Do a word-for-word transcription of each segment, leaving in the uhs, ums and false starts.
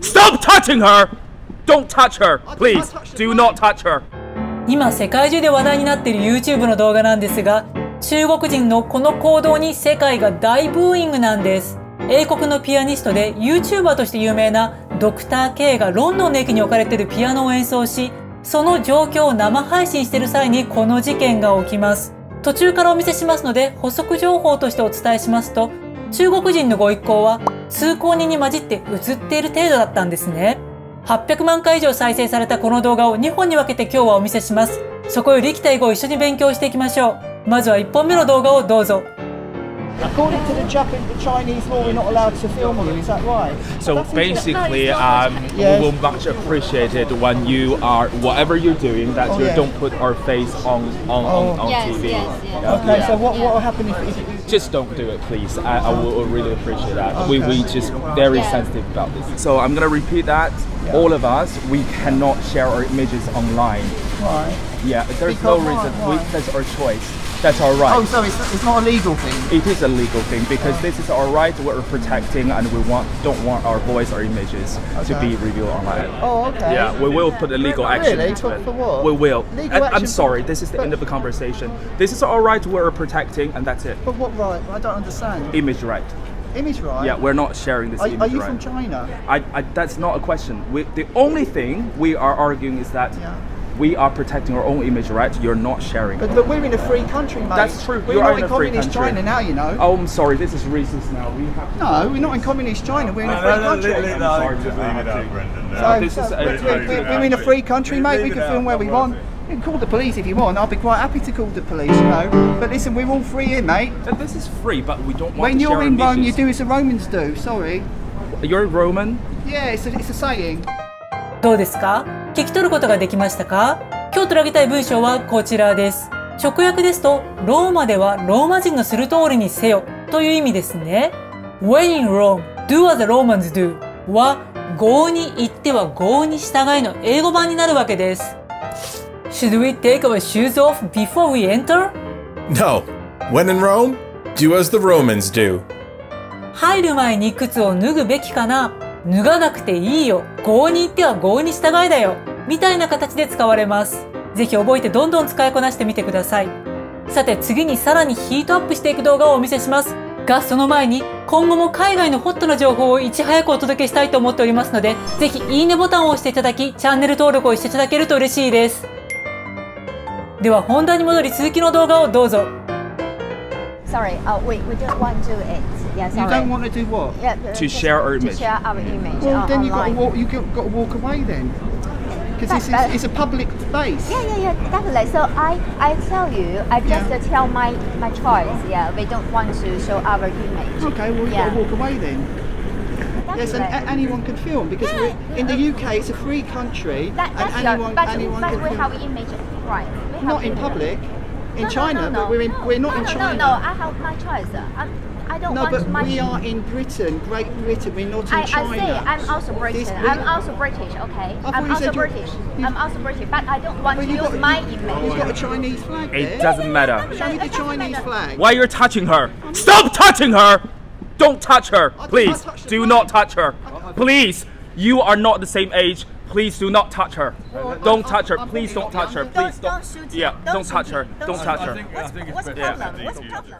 Stop touching her! Don't touch her, please. Do not touch her. 今世界中で話題になっている YouTube の動画なんですが、中国人のこの行動に世界が大ブーイングなんです。英国のピアニストで YouTuber として有名なドクター K がロンドンの駅に置かれているピアノを演奏し、その状況を生配信している際にこの事件が起きます。途中からお見せしますので補足情報としてお伝えしますと、中国人のご一行は通行人に混じって映っている程度だったんですね。はっぴゃくまん回以上再生されたこの動画をにほんに分けて今日はお見せします。そこより理解語を一緒に勉強していきましょう。まずはいっぽんめの動画をどうぞ。According to the Japanese, the Chinese law, we're not allowed to film you. Is that right? So basically, um, yes. we will much appreciate it when you are whatever you're doing that oh, you yeah. don't put our face on on oh. on, on yes, T V. Yes, yes. Okay. okay. Yeah. So what what will happen if, if just don't do it, please? I, I will really appreciate that. Okay. We we just very yeah. sensitive about this. So I'm gonna repeat that. Yeah. All of us, we cannot share our images online. Right. Yeah. There's because no reason. Why, why? We, that's our choice. That's our right. Oh, so it's not, it's not a legal thing? It is a legal thing because oh. this is our right we're protecting and we want don't want our voice or images okay. to be revealed online. Oh, okay. Yeah, we will put a legal really? action into for, it. For what? We will. Legal and, action I'm sorry, this is the end of the conversation. This is our right we're protecting and that's it. But what right? I don't understand. Image right. Image right? Yeah, we're not sharing this are, image right. Are you right. from China? I, I, that's not a question. We, the only thing we are arguing is that yeah. we are protecting our own image, right? You're not sharing. But, but we're in a free country, mate. That's true. We're not in communist China now, you know. Oh, I'm sorry. This is racist now. We have no, we're not in communist China. We're in a free country. I'm sorry to bring it up, Brendan. We're in a free country, mate. We can film where we want. You can call the police if you want. I'll be quite happy to call the police, you know. But listen, we're all free here, mate. This is free, but we don't want to share images. When you're in Rome, you do as the Romans do. Sorry. You're Roman? Yeah, it's a, it's a saying. どうですか?聞き取ることができましたか?今日取り上げたい文章はこちらです。直訳ですと、ローマではローマ人のする通りにせよという意味ですね。When in Rome, do as the Romans do は、郷に行っては郷に従いの英語版になるわけです。Should we take our shoes off before we enter? No. When in Rome, do as the Romans do. 入る前に靴を脱ぐべきかな?脱がなくていいよ。郷に行っては郷に従いだよ。みたいな形で使われます。ぜひ覚えてどんどん使いこなしてみてください。さて次にさらにヒートアップしていく動画をお見せします。が、その前に今後も海外のホットな情報をいち早くお届けしたいと思っておりますので、ぜひいいねボタンを押していただき、チャンネル登録をしていただけると嬉しいです。では本題に戻り続きの動画をどうぞ。Sorry, uh, we, we don't want to do it. Yeah, sorry. You don't want to do what? Yeah, to, to share our image. To share our image. Well, then you've got to walk, you've got to walk away then. Because it's, it's a public space. Yeah, yeah, yeah, definitely. So I, I tell you, I just yeah. tell my, my choice. Yeah, we don't want to show our image. Okay, well, you've yeah. got to walk away then. Yes, and anyone can film because yeah, we're, in the U K it's a free country that, and anyone, but, anyone but can film. But we have image, right? We have Not in image. public. In no, China, no, no, no. but we're in, no, we're not no, in China. No, no, I have my choice. I'm, I don't no, want No, but we are in Britain, Great Britain. We're not in I, China. I say I'm also British. I'm also British. Okay, I'm also British. I'm also British, but I don't want to use got, my you, image. You've got a Chinese flag. There. It doesn't matter. Show me the Chinese flag. Why you're touching her? Stop touching her! Don't touch her, please. Do not touch her, please. You are not the same age. Please do not touch her. Don't touch her. Please don't touch her. Please don't. Yeah, don't touch her. Don't touch her. What's the problem? What's the problem?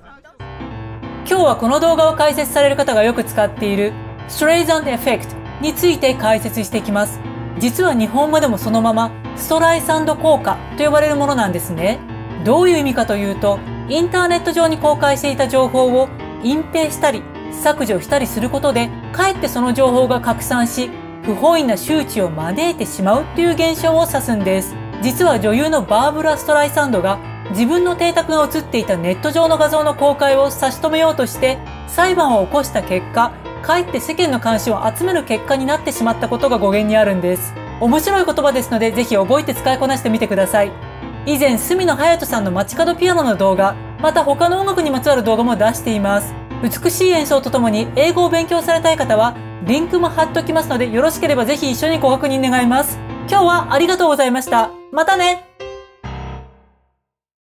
今日はこの動画を解説される方がよく使っている strays and effect について解説していきます。実は日本語でもそのままストライサンド効果と呼ばれるものなんですね。どういう意味かというと、インターネット上に公開していた情報を隠蔽したり削除したりすることで、かえってその情報が拡散し、不本意な周知を招いてしまうという現象を指すんです。実は女優のバーブラ・ストライサンドが自分の邸宅が映っていたネット上の画像の公開を差し止めようとして裁判を起こした結果、かえって世間の関心を集める結果になってしまったことが語源にあるんです。面白い言葉ですので、ぜひ覚えて使いこなしてみてください。以前、角野隼斗さんの街角ピアノの動画、また他の音楽にまつわる動画も出しています。美しい演奏とともに英語を勉強されたい方は、リンクも貼っておきますので、よろしければぜひ一緒にご確認願います。今日はありがとうございました。またね!